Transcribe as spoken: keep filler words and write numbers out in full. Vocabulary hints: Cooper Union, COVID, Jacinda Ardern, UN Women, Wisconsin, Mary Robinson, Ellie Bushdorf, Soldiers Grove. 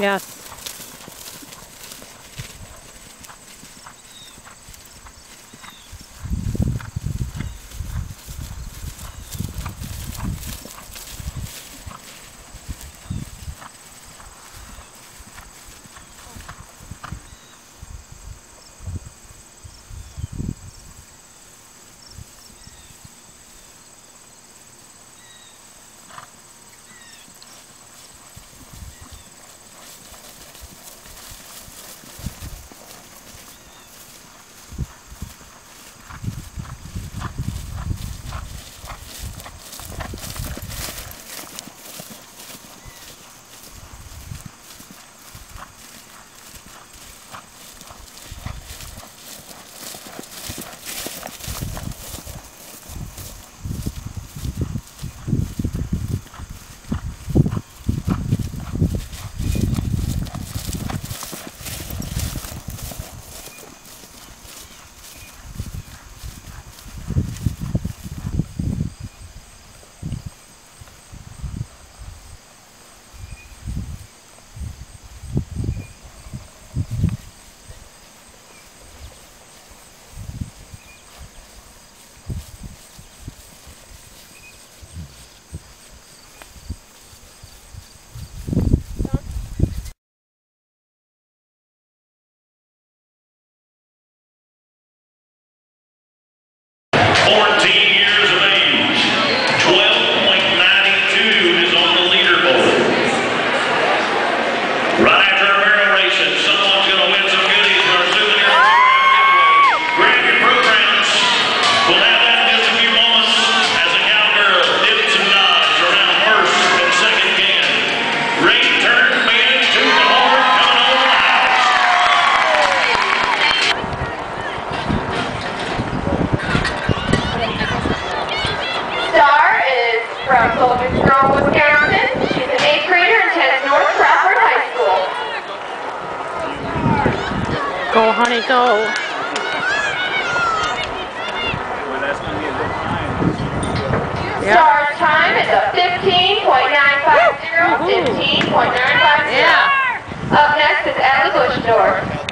Yes. From Soldiers Grove, Wisconsin, she's an eighth grader and attends North Crawford High School. Go, honey, go. Star time is a fifteen point nine five zero. fifteen point nine five zero. Yeah. Up next is Ellie Bushdorf.